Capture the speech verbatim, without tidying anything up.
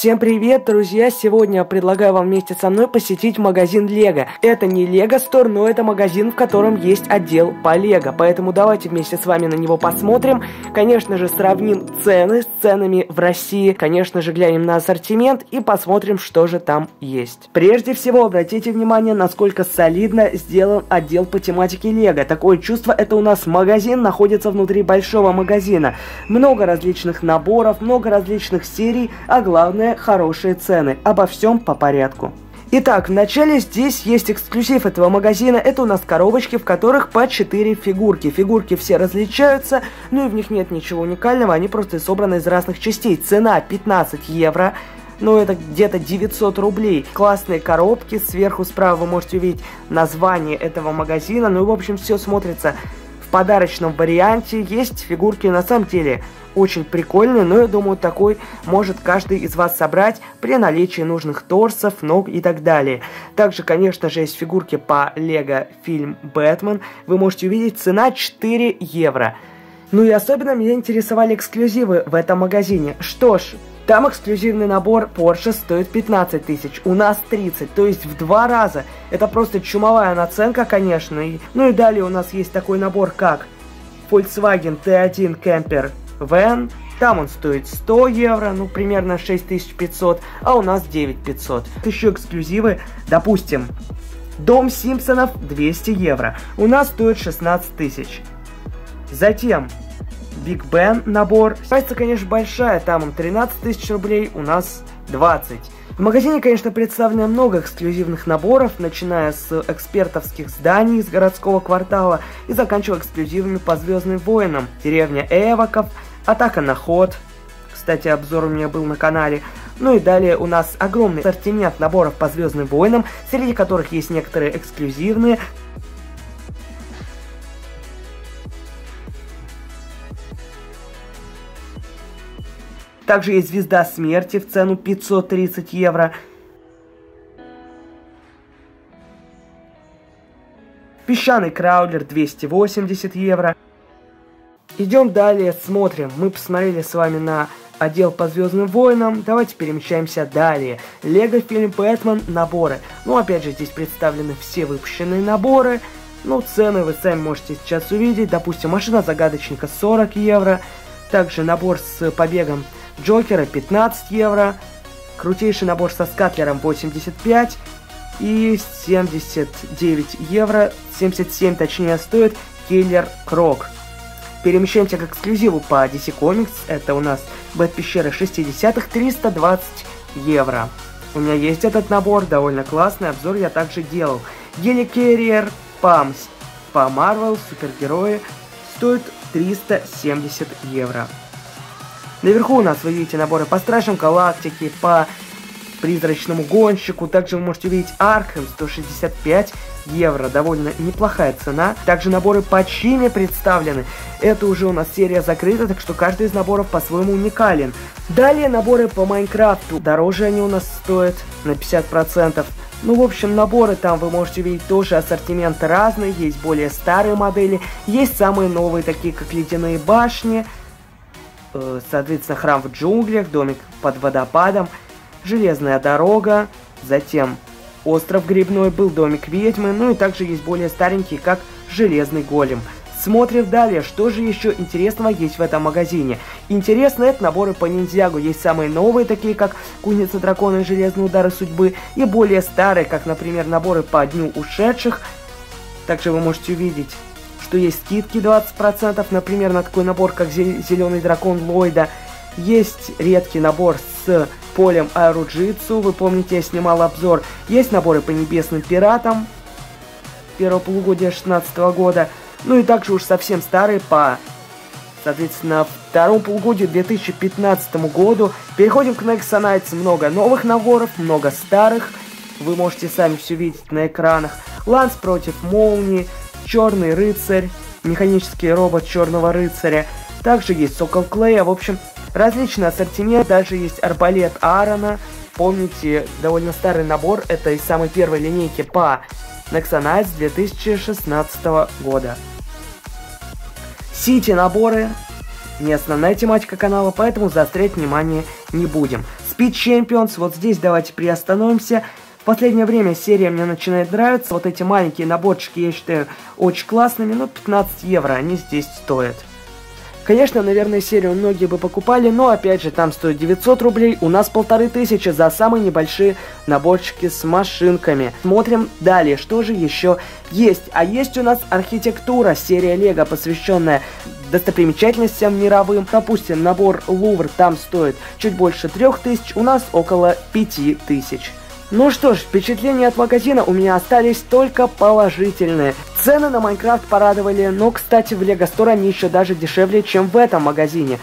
Всем привет, друзья! Сегодня предлагаю вам вместе со мной посетить магазин Лего. Это не Лего Стор, но это магазин, в котором есть отдел по Лего. Поэтому давайте вместе с вами на него посмотрим. Конечно же, сравним цены с ценами в России. Конечно же, глянем на ассортимент и посмотрим, что же там есть. Прежде всего, обратите внимание, насколько солидно сделан отдел по тематике Лего. Такое чувство, это у нас магазин находится внутри большого магазина. Много различных наборов, много различных серий, а главное, хорошие цены. Обо всем по порядку. Итак, вначале здесь есть эксклюзив этого магазина. Это у нас коробочки, в которых по четыре фигурки. Фигурки все различаются, ну и в них нет ничего уникального, они просто собраны из разных частей. Цена пятнадцать евро. Ну, это где-то девятьсот рублей. Классные коробки. Сверху справа вы можете увидеть название этого магазина. Ну и, в общем, все смотрится в подарочном варианте. Есть фигурки на самом деле очень прикольный, но я думаю, такой может каждый из вас собрать при наличии нужных торсов, ног и так далее. Также, конечно же, есть фигурки по Лего Фильм Бэтмен. Вы можете увидеть, цена четыре евро. Ну и особенно меня интересовали эксклюзивы в этом магазине. Что ж, там эксклюзивный набор Porsche стоит пятнадцать тысяч, у нас тридцать, то есть в два раза. Это просто чумовая наценка, конечно. И... Ну и далее у нас есть такой набор, как Volkswagen тэ один Camper. Вен, там он стоит сто евро, ну примерно шесть тысяч пятьсот, а у нас девять тысяч пятьсот. Еще эксклюзивы, допустим, Дом Симпсонов двести евро, у нас стоит шестнадцать тысяч. Затем Биг Бен набор, разница, конечно, большая, там он тринадцать тысяч рублей, у нас двадцать. В магазине, конечно, представлено много эксклюзивных наборов, начиная с экспертовских зданий из городского квартала и заканчивая эксклюзивами по Звездным Войнам, деревня Эваков, Атака на ход, кстати, обзор у меня был на канале. Ну и далее у нас огромный ассортимент наборов по Звездным Войнам, среди которых есть некоторые эксклюзивные. Также есть Звезда Смерти в цену пятьсот тридцать евро. Песчаный Краулер двести восемьдесят евро. Идем далее, смотрим. Мы посмотрели с вами на отдел по Звездным Войнам. Давайте перемещаемся далее. Лего Фильм Бэтмен наборы. Ну, опять же, здесь представлены все выпущенные наборы. Ну, цены вы сами можете сейчас увидеть. Допустим, машина Загадочника сорок евро. Также набор с побегом Джокера пятнадцать евро. Крутейший набор со Скатлером восемьдесят пять. И семьдесят девять евро, семьдесят семь точнее, стоит Киллер Крок. Перемещаемся к эксклюзиву по ди си Comics. Это у нас Бэт-Пещера шестидесятых, триста двадцать евро. У меня есть этот набор, довольно классный, обзор я также делал. Геликерриер Памс по Marvel, супергерои, стоит триста семьдесят евро. Наверху у нас вы видите наборы по Стражам Галактики, по Призрачному Гонщику. Также вы можете увидеть Arkham сто шестьдесят пять евро, довольно неплохая цена. Также наборы по Чиме представлены. Это уже у нас серия закрыта, так что каждый из наборов по-своему уникален. Далее наборы по Майнкрафту. Дороже они у нас стоят на пятьдесят процентов. Ну, в общем, наборы там вы можете видеть тоже ассортимент разный. Есть более старые модели, есть самые новые, такие как Ледяные Башни, э, соответственно, Храм в джунглях, Домик под водопадом, Железная дорога, затем Остров Грибной, был Домик ведьмы, ну и также есть более старенькие, как Железный голем. Смотрим далее, что же еще интересного есть в этом магазине. Интересно, это наборы по Ниндзяго. Есть самые новые, такие как Кузница Дракона и Железные Удары Судьбы, и более старые, как, например, наборы по Дню Ушедших. Также вы можете увидеть, что есть скидки двадцать процентов, например, на такой набор, как Зеленый Дракон Ллойда. Есть редкий набор с полем аэроджитсу, вы помните, я снимал обзор. Есть наборы по Небесным Пиратам первого полугодия две тысячи шестнадцатого года. Ну и также уж совсем старые по, соответственно, второму полугодию две тысячи пятнадцатому году. Переходим к Нексо Найтс. Много новых наборов, много старых. Вы можете сами все видеть на экранах. Ланс против молнии, Черный рыцарь, механический робот Черного рыцаря. Также есть Сокол Клея, в общем... Различный ассортимент, даже есть арбалет Аарона. Помните, довольно старый набор, это из самой первой линейки по Нексонаицы две тысячи шестнадцатого года. Сити наборы, не основная тематика канала, поэтому заострять внимание не будем. Speed Champions, вот здесь давайте приостановимся. В последнее время серия мне начинает нравиться. Вот эти маленькие наборчики я считаю очень классными, но пятнадцать евро они здесь стоят. Конечно, наверное, серию многие бы покупали, но опять же там стоит девятьсот рублей, у нас полторы тысячи за самые небольшие наборчики с машинками. Смотрим далее, что же еще есть. А есть у нас архитектура, серия Лего, посвященная достопримечательностям мировым. Допустим, набор Лувр там стоит чуть больше трёх тысяч, у нас около пяти тысяч. Ну что ж, впечатления от магазина у меня остались только положительные. Цены на Майнкрафт порадовали, но, кстати, в Лего Стор они еще даже дешевле, чем в этом магазине.